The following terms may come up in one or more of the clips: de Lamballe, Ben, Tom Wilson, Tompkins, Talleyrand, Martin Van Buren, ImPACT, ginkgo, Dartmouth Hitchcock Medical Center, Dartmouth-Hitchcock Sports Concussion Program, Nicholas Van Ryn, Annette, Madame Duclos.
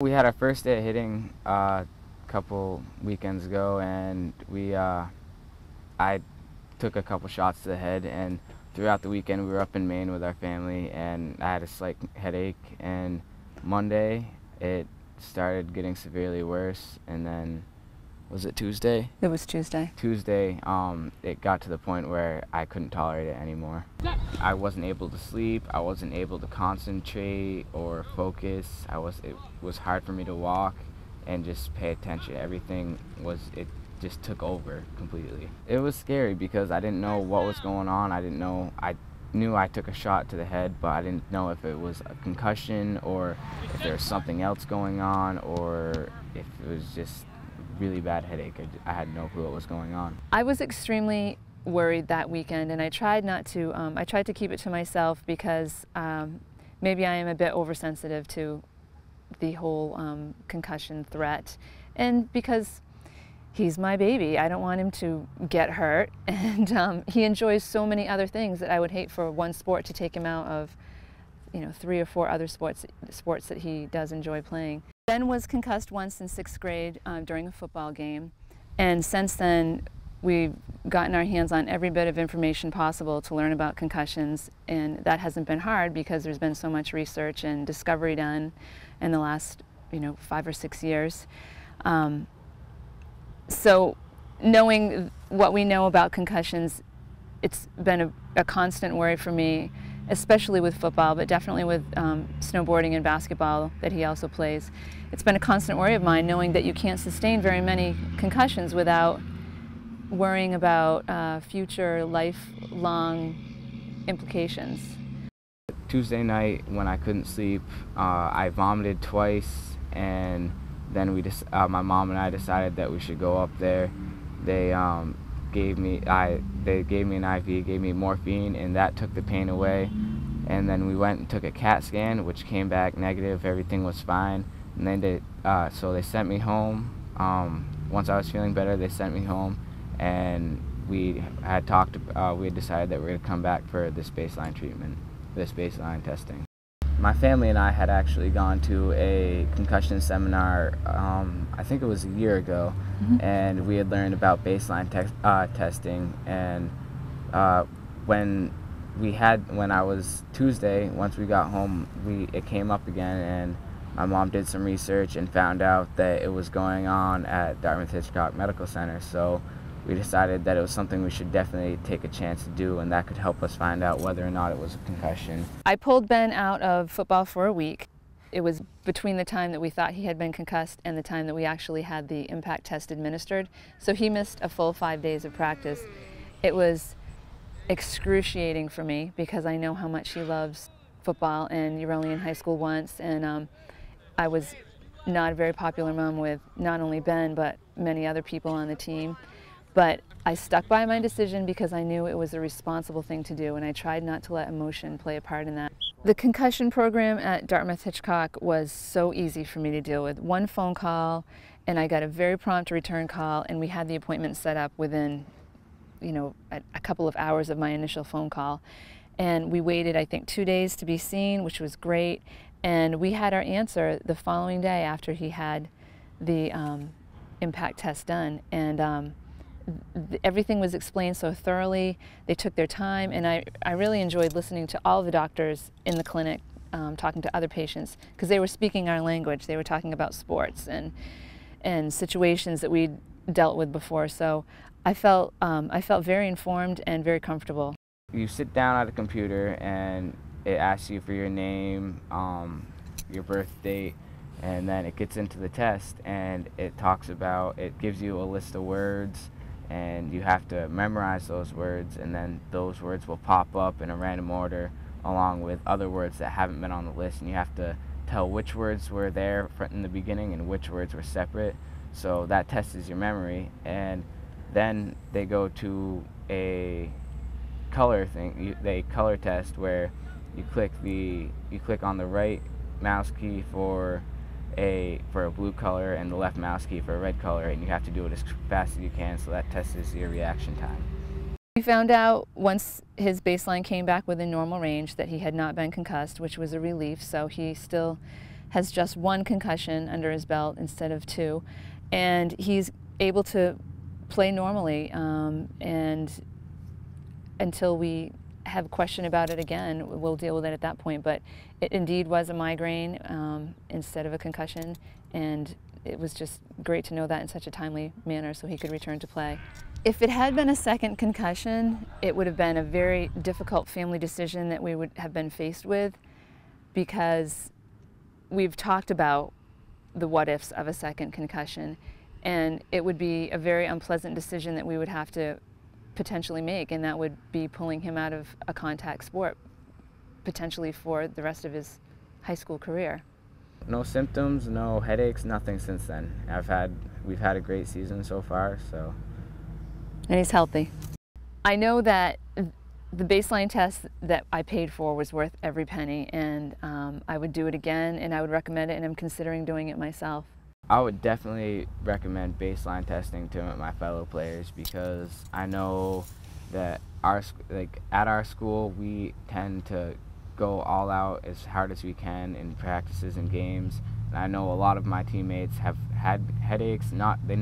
We had our first day of hitting a couple weekends ago, and I took a couple shots to the head, and throughout the weekend we were up in Maine with our family, and I had a slight headache, and Monday it started getting severely worse, and then was it Tuesday? It was Tuesday. Tuesday, it got to the point where I couldn't tolerate it anymore. I wasn't able to sleep, I wasn't able to concentrate or focus. It was hard for me to walk and just pay attention. Everything just took over completely. It was scary because I didn't know what was going on. I knew I took a shot to the head, but I didn't know if it was a concussion or if there was something else going on or if it was just really bad headache. I had no clue what was going on. I was extremely worried that weekend, and I tried not to, I tried to keep it to myself because maybe I am a bit oversensitive to the whole concussion threat, and because he's my baby, I don't want him to get hurt, and he enjoys so many other things that I would hate for one sport to take him out of, you know, 3 or 4 other sports that he does enjoy playing. Ben was concussed once in 6th grade during a football game, and since then we've gotten our hands on every bit of information possible to learn about concussions, and that hasn't been hard because there's been so much research and discovery done in the last, you know, 5 or 6 years. So knowing what we know about concussions, it's been a constant worry for me, especially with football, but definitely with snowboarding and basketball that he also plays. It's been a constant worry of mine knowing that you can't sustain very many concussions without worrying about future lifelong implications. Tuesday night when I couldn't sleep, I vomited twice, and then my mom and I decided that we should go up there. They gave me an IV, gave me morphine, and that took the pain away. And then we went and took a CAT scan, which came back negative. Everything was fine. And then so they sent me home. Once I was feeling better, they sent me home, and we had decided that we were going to come back for this baseline treatment, this baseline testing. My family and I had actually gone to a concussion seminar, I think it was a year ago, and we had learned about baseline testing, and Tuesday, once we got home, it came up again, and my mom did some research and found out that it was going on at Dartmouth Hitchcock Medical Center, so we decided that it was something we should definitely take a chance to do, and that could help us find out whether or not it was a concussion. I pulled Ben out of football for a week. It was between the time that we thought he had been concussed and the time that we actually had the impact test administered, so he missed a full 5 days of practice. It was excruciating for me because I know how much he loves football, and you're only in high school once, and I was not a very popular mom with not only Ben but many other people on the team. But I stuck by my decision because I knew it was a responsible thing to do, and I tried not to let emotion play a part in that. The concussion program at Dartmouth Hitchcock was so easy for me to deal with. One phone call, and I got a very prompt return call, and we had the appointment set up within, you know, a couple of hours of my initial phone call. And we waited, I think, 2 days to be seen, which was great. And we had our answer the following day after he had the impact test done. And everything was explained so thoroughly. They took their time, and I really enjoyed listening to all the doctors in the clinic talking to other patients, because they were speaking our language. They were talking about sports and situations that we'd dealt with before. So I felt very informed and very comfortable. You sit down at a computer and it asks you for your name, your birth date, and then it gets into the test, and it gives you a list of words, and you have to memorize those words, and then those words will pop up in a random order along with other words that haven't been on the list, and you have to tell which words were there in the beginning and which words were separate. So that tests your memory, and then they go to a color thing, a color test, where you click on the right mouse key for a blue color and the left mouse key for a red color, and you have to do it as fast as you can, so that tests your reaction time. We found out once his baseline came back within normal range that he had not been concussed, which was a relief, so he still has just one concussion under his belt instead of two, and he's able to play normally and until we have a question about it again, we'll deal with it at that point. But it indeed was a migraine instead of a concussion, and it was just great to know that in such a timely manner so he could return to play. If it had been a second concussion, it would have been a very difficult family decision that we would have been faced with, because we've talked about the what-ifs of a second concussion, and it would be a very unpleasant decision that we would have to potentially make, and that would be pulling him out of a contact sport potentially for the rest of his high school career. No symptoms, no headaches, nothing since then. We've had a great season so far, so. And he's healthy. I know that the baseline test that I paid for was worth every penny, and I would do it again, and I would recommend it, and I'm considering doing it myself. I would definitely recommend baseline testing to my fellow players, because I know that at our school we tend to go all out as hard as we can in practices and games. And I know a lot of my teammates have had headaches. They're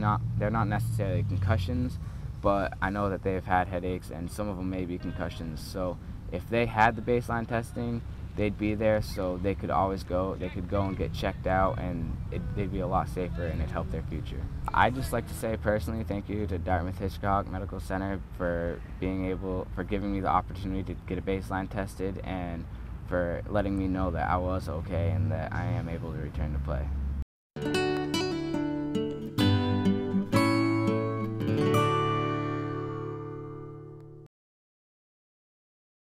not necessarily concussions, but I know that they've had headaches, and some of them may be concussions. So if they had the baseline testing, they'd be there, so they could always go. They could go and get checked out, and they'd be a lot safer, and it'd help their future. I'd just like to say personally thank you to Dartmouth Hitchcock Medical Center for giving me the opportunity to get a baseline tested, and for letting me know that I was okay and that I am able to return to play.